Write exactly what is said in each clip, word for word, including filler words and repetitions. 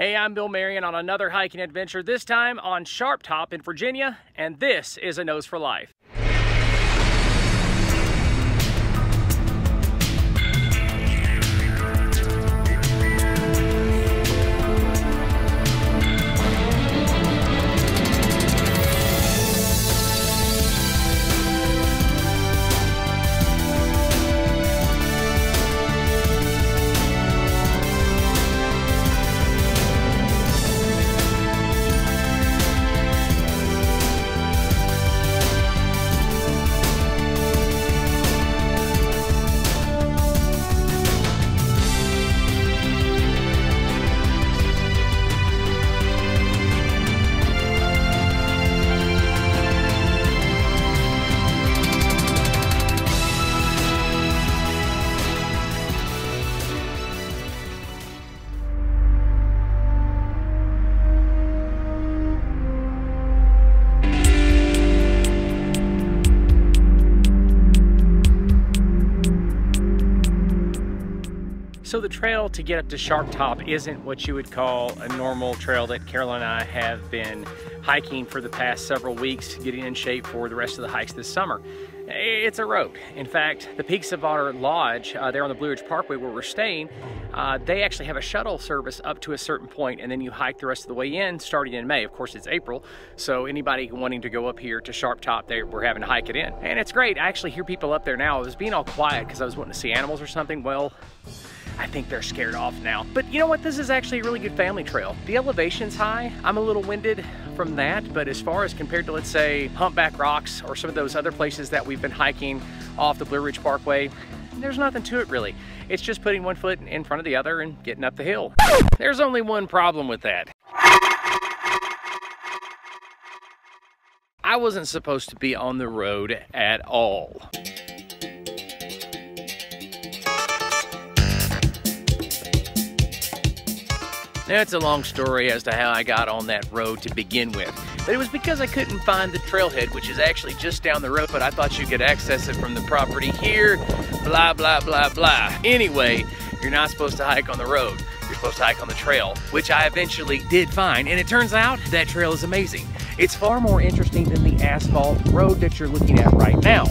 Hey, I'm Bill Marion on another hiking adventure, this time on Sharp Top in Virginia, and this is A Nose For Life. So the trail to get up to Sharp Top isn't what you would call a normal trail that Caroline and I have been hiking for the past several weeks, getting in shape for the rest of the hikes this summer. It's a road. In fact, the Peaks of Otter Lodge uh, there on the Blue Ridge Parkway where we're staying, uh, they actually have a shuttle service up to a certain point, and then you hike the rest of the way in starting in May. Of course, it's April, so anybody wanting to go up here to Sharp Top, they, we're having to hike it in. And it's great. I actually hear people up there now. I was being all quiet because I was wanting to see animals or something. Well, I think they're scared off now. But you know what? This is actually a really good family trail. The elevation's high. I'm a little winded from that, but as far as compared to, let's say, Humpback Rocks or some of those other places that we've been hiking off the Blue Ridge Parkway, there's nothing to it really. It's just putting one foot in front of the other and getting up the hill. There's only one problem with that. I wasn't supposed to be on the road at all. Now, it's a long story as to how I got on that road to begin with, but it was because I couldn't find the trailhead, which is actually just down the road, but I thought you could access it from the property here, blah, blah, blah, blah. Anyway, you're not supposed to hike on the road. You're supposed to hike on the trail, which I eventually did find, and it turns out that trail is amazing. It's far more interesting than the asphalt road that you're looking at right now.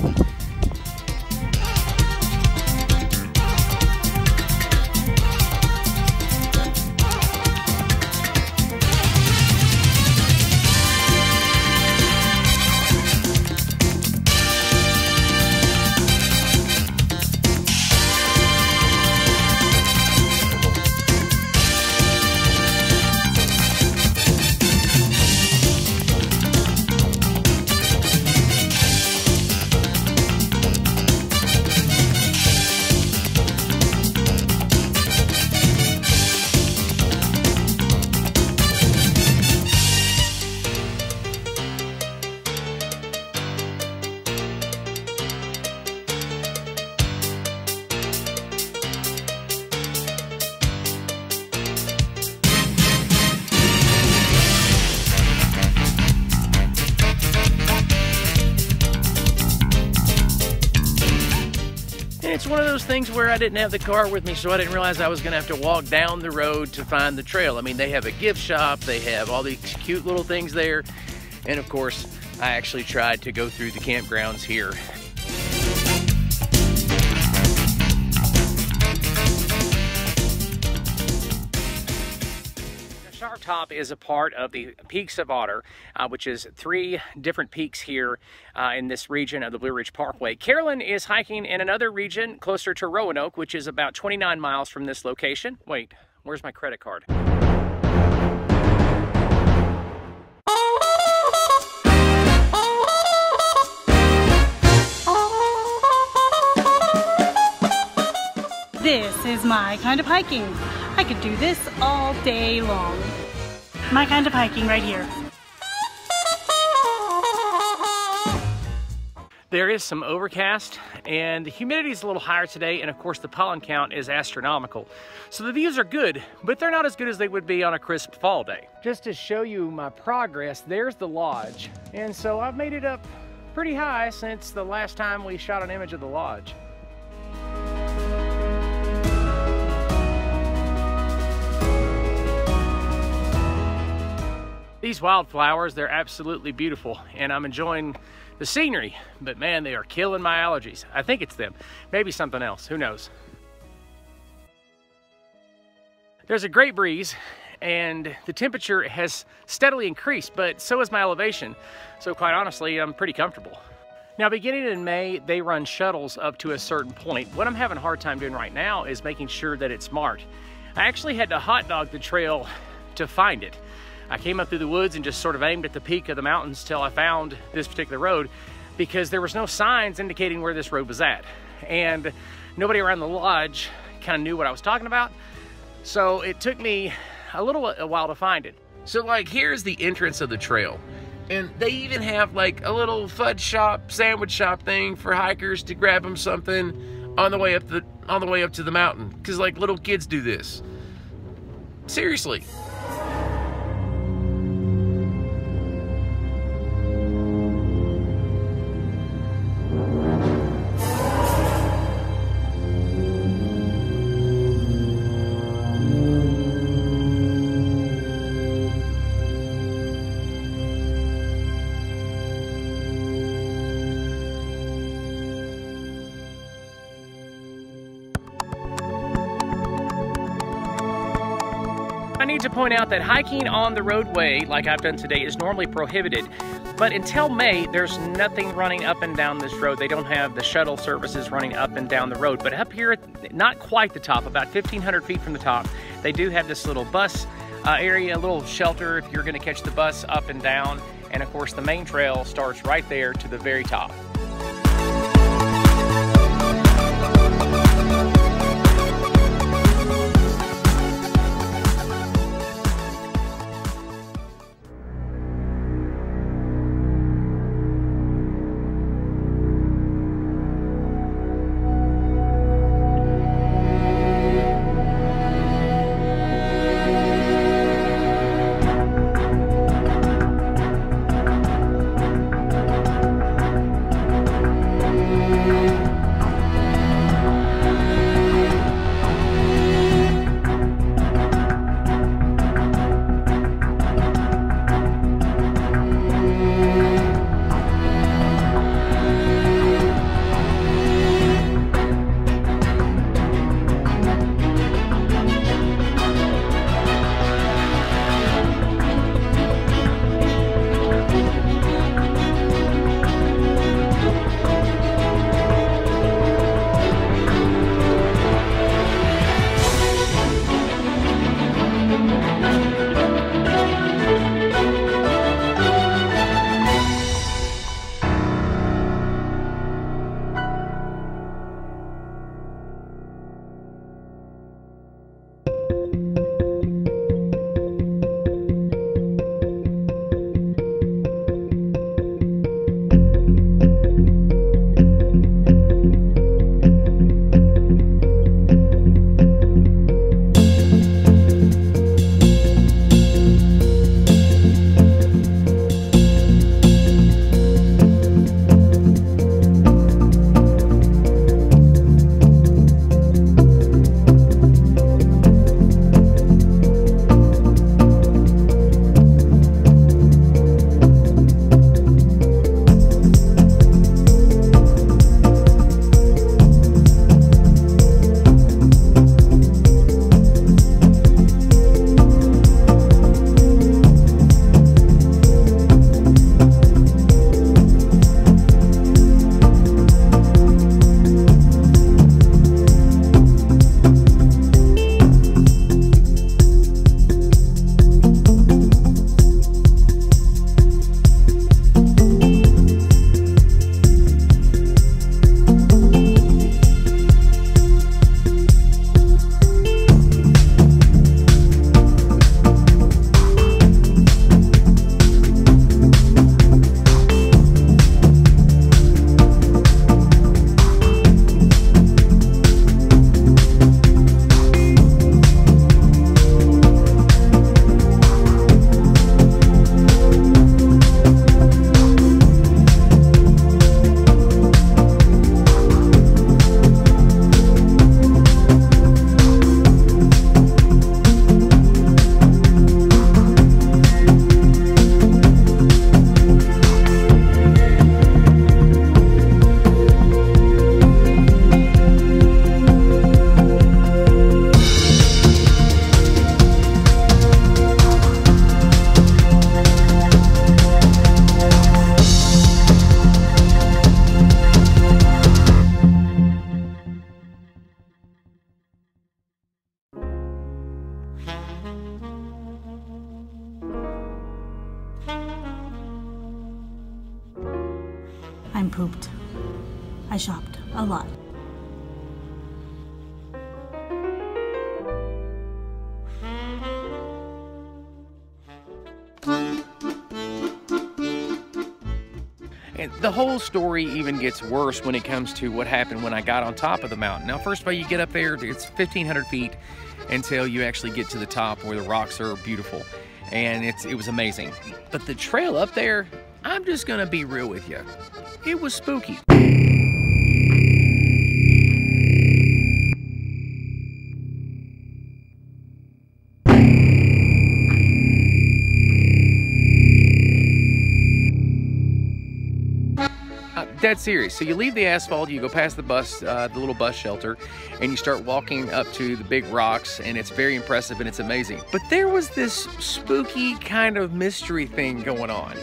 It's one of those things where I didn't have the car with me, so I didn't realize I was going to have to walk down the road to find the trail. I mean, they have a gift shop, they have all these cute little things there, and of course, I actually tried to go through the campgrounds here. Sharp Top is a part of the Peaks of Otter, uh, which is three different peaks here uh, in this region of the Blue Ridge Parkway. Caroline is hiking in another region closer to Roanoke, which is about twenty-nine miles from this location. Wait, where's my credit card? This is my kind of hiking. I could do this all day long. My kind of hiking right here. There is some overcast and the humidity is a little higher today, and of course the pollen count is astronomical. So the views are good, but they're not as good as they would be on a crisp fall day. Just to show you my progress, there's the lodge. And so I've made it up pretty high since the last time we shot an image of the lodge. these wildflowers, they're absolutely beautiful, and I'm enjoying the scenery, but man, they are killing my allergies. I think it's them, maybe something else, who knows. There's a great breeze, and the temperature has steadily increased, but so has my elevation. So quite honestly, I'm pretty comfortable. Now, beginning in May, they run shuttles up to a certain point. What I'm having a hard time doing right now is making sure that it's marked. I actually had to hot dog the trail to find it. I came up through the woods and just sort of aimed at the peak of the mountains till I found this particular road, because there was no signs indicating where this road was at. And nobody around the lodge kind of knew what I was talking about. So it took me a little a while to find it. So like, here's the entrance of the trail. And they even have like a little fudge shop, sandwich shop thing for hikers to grab them something on the way up the on the way up to the mountain. Cause like little kids do this. Seriously. I need to point out that hiking on the roadway, like I've done today, is normally prohibited. But until May, there's nothing running up and down this road. They don't have the shuttle services running up and down the road. But up here, not quite the top, about fifteen hundred feet from the top, they do have this little bus uh, area, a little shelter if you're going to catch the bus up and down. And of course, the main trail starts right there to the very top. I'm pooped. I shopped a lot. And the whole story even gets worse when it comes to what happened when I got on top of the mountain. Now, first of all, you get up there, it's fifteen hundred feet until you actually get to the top where the rocks are beautiful. And it's, it was amazing. But the trail up there, I'm just gonna be real with you. It was spooky. Dead serious. So you leave the asphalt, you go past the bus, uh, the little bus shelter, and you start walking up to the big rocks, and it's very impressive and it's amazing. But there was this spooky kind of mystery thing going on.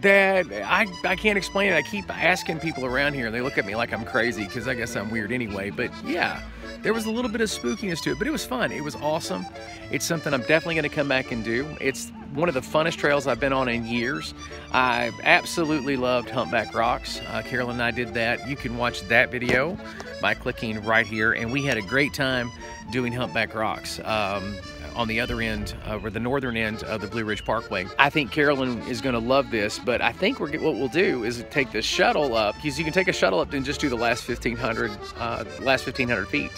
That I, I can't explain it. I keep asking people around here and they look at me like I'm crazy because I guess I'm weird anyway. But yeah, there was a little bit of spookiness to it, but it was fun. It was awesome. It's something I'm definitely going to come back and do. It's one of the funnest trails I've been on in years. I absolutely loved Humpback Rocks. Uh, Caroline and I did that. You can watch that video by clicking right here. And we had a great time doing Humpback Rocks. Um, on the other end, uh, or the northern end of the Blue Ridge Parkway. I think Caroline is gonna love this, but I think we're, what we'll do is take the shuttle up, because you can take a shuttle up and just do the last fifteen hundred, uh, last fifteen hundred feet.